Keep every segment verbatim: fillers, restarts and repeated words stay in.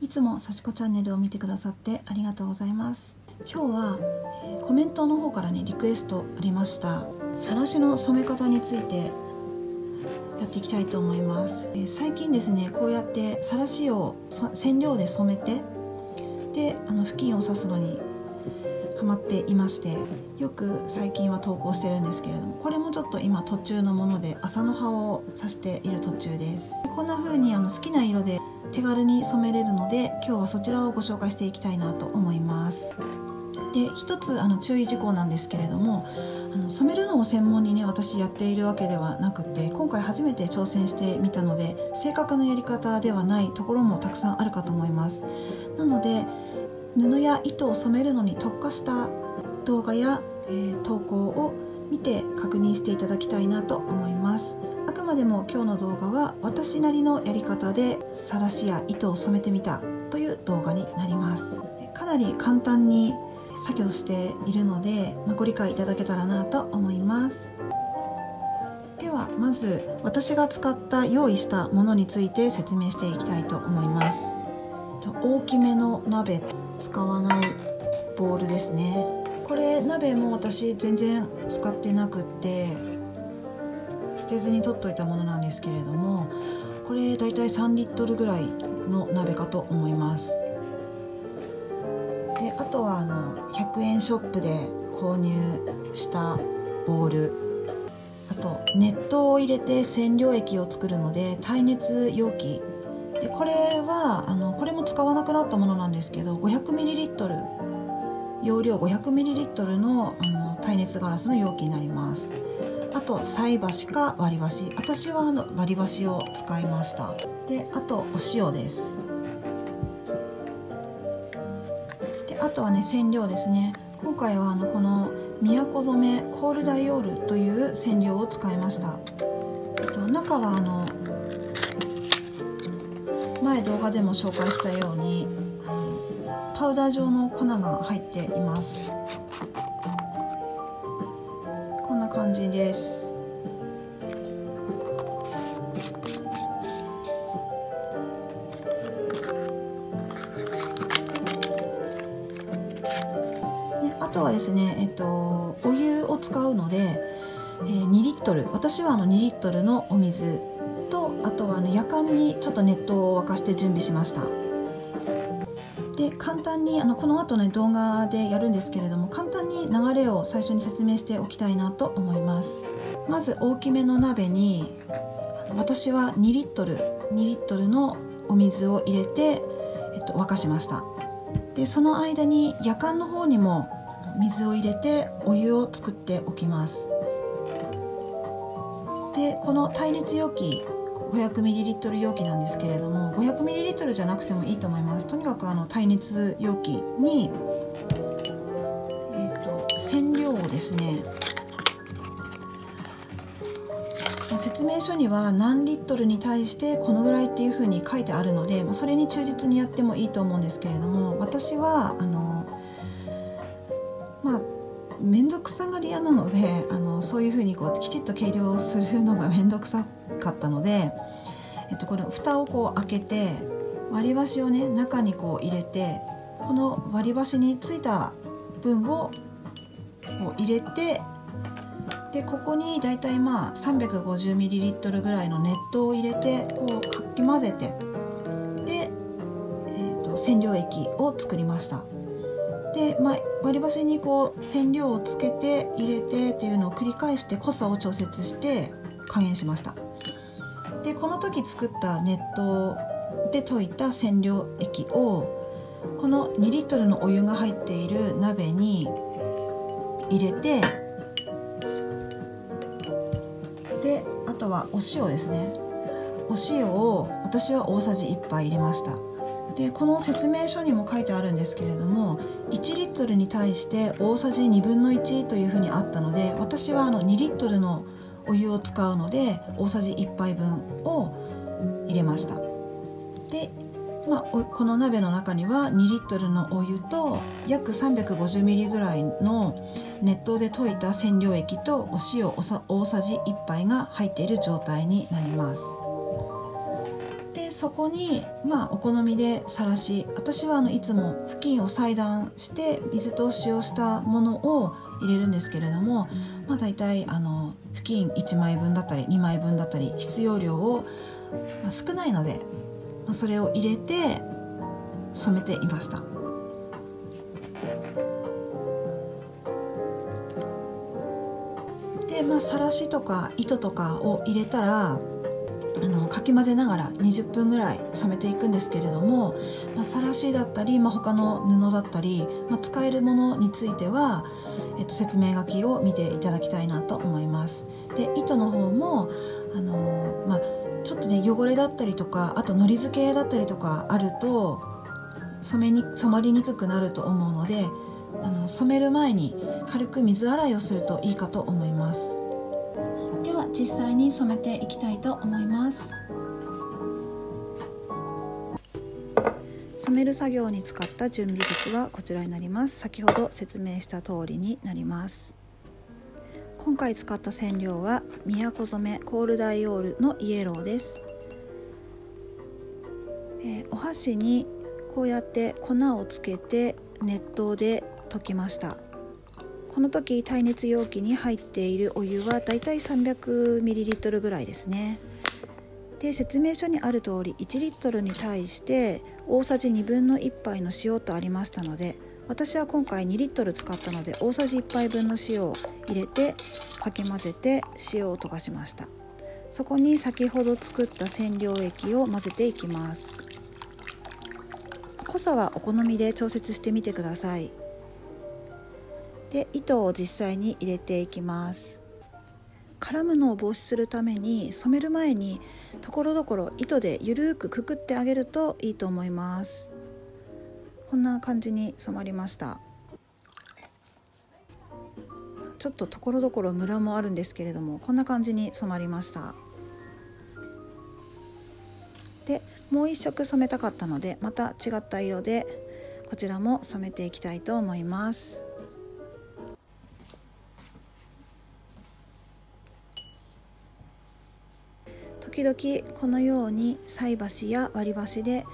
いつもさしこチャンネルを見てくださってありがとうございます。今日はコメントの方からねリクエストありました、晒しの染め方についてやっていきたいと思います。最近ですね、こうやって晒しを染料で染めて、であの布巾を刺すのにハマっていまして、よく最近は投稿してるんですけれども、これもちょっと今途中のもので麻の葉を刺している途中です。こんな風にあの好きな色で手軽に染めれるので、今日はそちらをご紹介していきたいなと思います。で、一つあの注意事項なんですけれども、あの染めるのを専門にね私やっているわけではなくて、今回初めて挑戦してみたので正確なやり方ではないところもたくさんあるかと思います。なので布や糸を染めるのに特化した動画や、えー、投稿を見て確認していただきたいなと思います。あくまでも今日の動画は私なりのやり方で晒しや糸を染めてみたという動画になります。かなり簡単に作業しているので、まあ、ご理解いただけたらなと思います。ではまず私が使った用意したものについて説明していきたいと思います。大きめの鍋、使わないボウルですね。これ鍋も私全然使ってなくって捨てずに取っといたものなんですけれども、これだいたいさんリットルぐらいの鍋かと思います。であとはあのひゃくえんショップで購入したボウル、あと熱湯を入れて染料液を作るので耐熱容器で、これはあのこれも使わなくなったものなんですけど ごひゃくミリリットル 容量 ごひゃくミリリットル の, あの耐熱ガラスの容器になります。あと菜箸か割り箸、私はあの割り箸を使いました。であとお塩です。であとはね染料ですね。今回はあのこの宮古染めコールダイオールという染料を使いました。と中はあの前動画でも紹介したようにパウダー状の粉が入っています。こんな感じです。であとはですね、えっと、お湯を使うので、えー、にリットル、私はあのにリットルのお水、あとは夜間にちょっと熱湯を沸かして準備しました。で簡単にあのこの後ね動画でやるんですけれども、簡単に流れを最初に説明しておきたいなと思います。まず大きめの鍋に私はにリットルのお水を入れて、えっと、沸かしました。でその間に夜間の方にも水を入れてお湯を作っておきます。でこの耐熱容器ごひゃくミリリットル 容器なんですけれども、 ごひゃくミリリットル じゃなくてもいいと思います。とにかくあの耐熱容器に、えー、と染料をですね、説明書には何リットルに対してこのぐらいっていう風に書いてあるので、まあ、それに忠実にやってもいいと思うんですけれども、私はあのまあ面倒くさがり屋なので、あのそういう風にこうきちっと計量するのが面倒くさかったので、えっと、これ蓋をこう開けて割り箸をね中にこう入れて、この割り箸についた分をこう入れて、でここにだいたいまあ さんびゃくごじゅうミリリットル ぐらいの熱湯を入れてこうかき混ぜて、で、えっと、染料液を作りました。で、まあ、割り箸にこう染料をつけて入れてっていうのを繰り返して濃さを調節して加減しました。でこの時作った熱湯で溶いた染料液をこのにリットルのお湯が入っている鍋に入れて、であとはお塩ですね。お塩を私は大さじいっぱい入れました。でこの説明書にも書いてあるんですけれども、いちリットルに対して大さじにぶんのいちというふうにあったので、私はあのにリットルのお湯を使うので大さじいっぱいぶんを入れました。で、まあ、この鍋の中にはにリットルのお湯と約 さんびゃくごじゅうミリリットル ぐらいの熱湯で溶いた染料液とお塩大さじいっぱいが入っている状態になります。でそこに、まあ、お好みでさらし、私はあのいつも布巾を裁断して水通しをしたものを入れるんですけれども、まあ、大体あの布巾いちまいぶんだったりにまいぶんだったり必要量を、まあ、少ないので、まあ、それを入れて染めていました。で、まあ、さらしとか糸とかを入れたらあのかき混ぜながらにじゅっぷんぐらい染めていくんですけれども、まあ、さらしだったり、まあ、他の布だったり、まあ、使えるものについては、えっと、説明書きを見ていただきたいなと思います。で、糸の方もあの、まあ、ちょっとね汚れだったりとか、あとのり付けだったりとかあると染めに染まりにくくなると思うので、あの染める前に軽く水洗いをするといいかと思います。では実際に染めていきたいと思います。染める作業に使った準備物はこちらになります。先ほど説明した通りになります。今回使った染料は宮古染コールダイオールのイエローです。えー、お箸にこうやって粉をつけて熱湯で溶きました。この時耐熱容器に入っているお湯はだいたい さんびゃくミリリットル ぐらいですね。で、説明書にある通りいちリットルに対して大さじにぶんのいっぱいの塩とありましたので、私は今回にリットル使ったので大さじいっぱいぶんの塩を入れてかき混ぜて塩を溶かしました。そこに先ほど作った染料液を混ぜていきます。濃さはお好みで調節してみてください。で、糸を実際に入れていきます。絡むのを防止するために染める前に所々糸でゆるくくくってあげるといいと思います。こんな感じに染まりました。ちょっと所々ムラもあるんですけれども、こんな感じに染まりました。で、もう一色染めたかったのでまた違った色でこちらも染めていきたいと思います。時々このように菜箸や割り箸で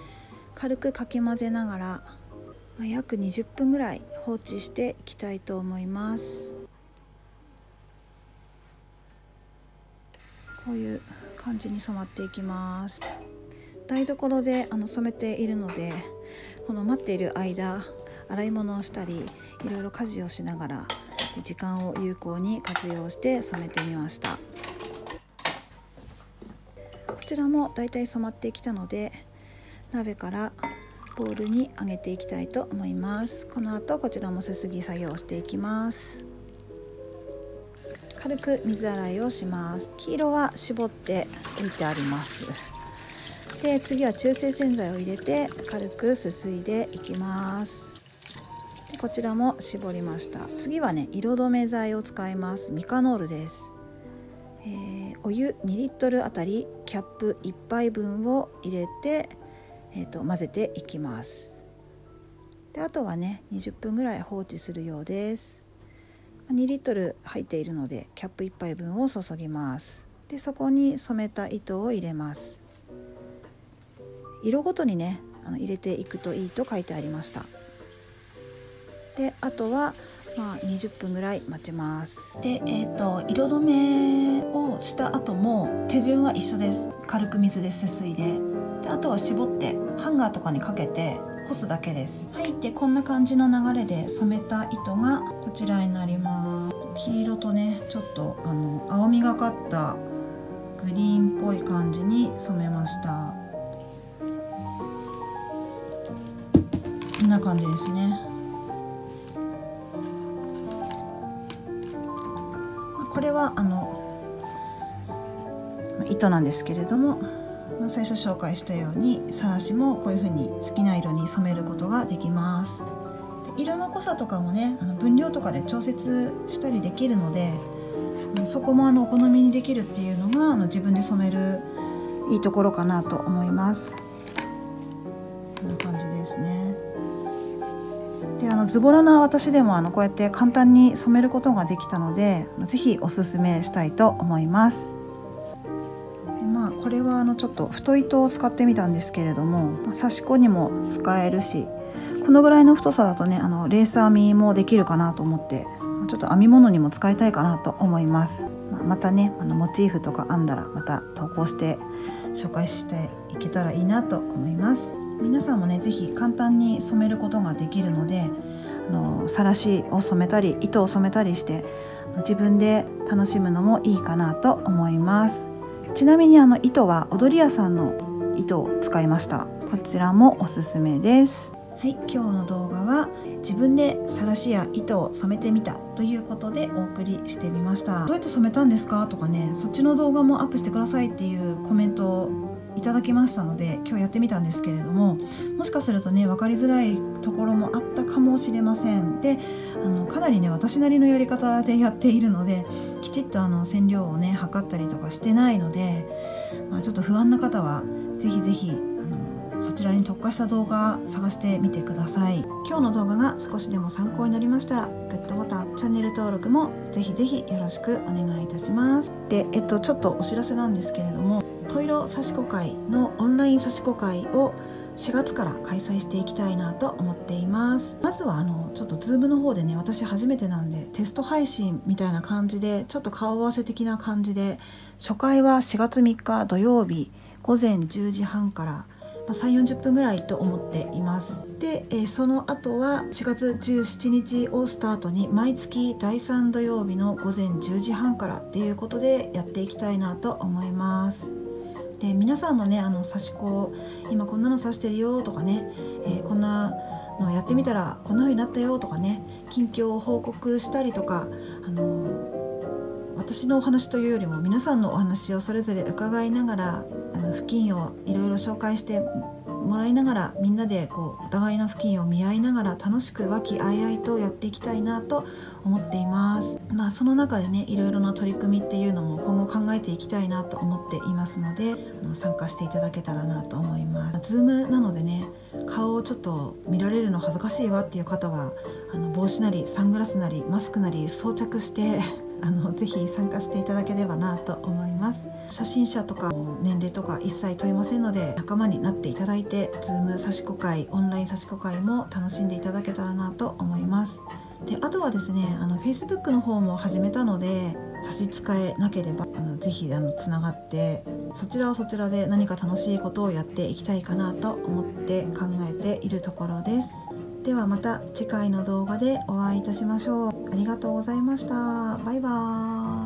軽くかき混ぜながら約にじゅっぷんぐらい放置していきたいと思います。こういう感じに染まっていきます。台所であの染めているので、この待っている間洗い物をしたりいろいろ家事をしながら時間を有効に活用して染めてみました。こちらもだいたい染まってきたので、鍋からボウルにあげていきたいと思います。この後こちらもすすぎ作業をしていきます。軽く水洗いをします。黄色は絞っておいてあります。で、次は中性洗剤を入れて軽くすすいでいきます。で、こちらも絞りました。次はね、色止め剤を使います。ミカノールです。えー、お湯にリットルあたりキャップいっぱいぶんを入れて、えー、と混ぜていきます。で、あとはねにじゅっぷんぐらい放置するようです。にリットル入っているのでキャップいっぱいぶんを注ぎます。で、そこに染めた糸を入れます。色ごとにねあの入れていくといいと書いてありました。で、あとはまあ、にじゅっぷんぐらい待ちます。で、えーと、色止めをした後も手順は一緒です。軽く水ですすいで、であとは絞ってハンガーとかにかけて干すだけです。はい、でこんな感じの流れで染めた糸がこちらになります。黄色とねちょっとあの青みがかったグリーンっぽい感じに染めました。こんな感じですね。これはあの糸なんですけれども、まあ、最初紹介したようにさらしもこういう風に好きな色に染めることができます。で、色の濃さとかもねあの分量とかで調節したりできるので、そこもあのお好みにできるっていうのがあの自分で染めるいいところかなと思います。こんな感じですね。で、あのズボラな私でもあのこうやって簡単に染めることができたので、ぜひおすすめしたいと思います。で、まあ、これはあのちょっと太い糸を使ってみたんですけれども、刺し子にも使えるし、このぐらいの太さだとね、あのレース編みもできるかなと思って、ちょっと編み物にも使いたいかなと思います。またね、あのモチーフとか編んだらまた投稿して紹介していけたらいいなと思います。皆さんもね、是非簡単に染めることができるので、あのさらしを染めたり糸を染めたりして自分で楽しむのもいいかなと思います。ちなみにあの糸は踊り屋さんの糸を使いました。こちらもおすすめです。はい、今日の動画は自分でさらしや糸を染めてみたということでお送りしてみました。どうやって染めたんですかとかね、そっちの動画もアップしてくださいっていうコメントをいただきましたので、今日やってみたんですけれども、もしかするとね、分かりづらいところもあったかもしれません。で、あのかなりね、私なりのやり方でやっているので、きちっとあの染料をね測ったりとかしてないので、まあ、ちょっと不安な方は是非是非そちらに特化した動画探してみてください。今日の動画が少しでも参考になりましたら、グッドボタン、チャンネル登録もぜひぜひよろしくお願いいたします。で、えっとちょっとお知らせなんですけれども、トイロ刺し子会のオンライン刺し子会をしがつから開催していきたいなと思っています。まずはあのちょっと Zoom の方でね、私初めてなんでテスト配信みたいな感じで、ちょっと顔合わせ的な感じで、初回はしがつみっか土曜日午前じゅうじはんからさんじゅうよんじゅっぷんぐらいと思っています。で、えー、その後はしがつじゅうしちにちをスタートに毎月だいさん土曜日の午前じゅうじはんからっていうことでやっていきたいなと思います。で、皆さんのね、あの刺し子今こんなの刺してるよとかね、えー、こんなのやってみたらこんな風になったよとかね、近況を報告したりとか、あのー、私のお話というよりも皆さんのお話をそれぞれ伺いながら、あの布巾をいろいろ紹介してもらいながら、みんなでこうお互いの布巾を見合いながら楽しく和気あいあいとやっていきたいなと思っています。まあその中でね、いろいろな取り組みっていうのも今後考えていきたいなと思っていますので、あの参加していただけたらなと思います。 Zoom なのでね、顔をちょっと見られるの恥ずかしいわっていう方は、あの帽子なりサングラスなりマスクなり装着してあのぜひ参加していただければなと思います。初心者とか年齢とか一切問いませんので、仲間になっていただいて Zoom 刺し子会、オンライン刺し子会も楽しんでいただけたらなと思います。で、あとはですね、あの フェイスブック の方も始めたので、差し支えなければあのぜひあのつながって、そちらはそちらで何か楽しいことをやっていきたいかなと思って考えているところです。ではまた次回の動画でお会いいたしましょう。ありがとうございました。バイバーイ。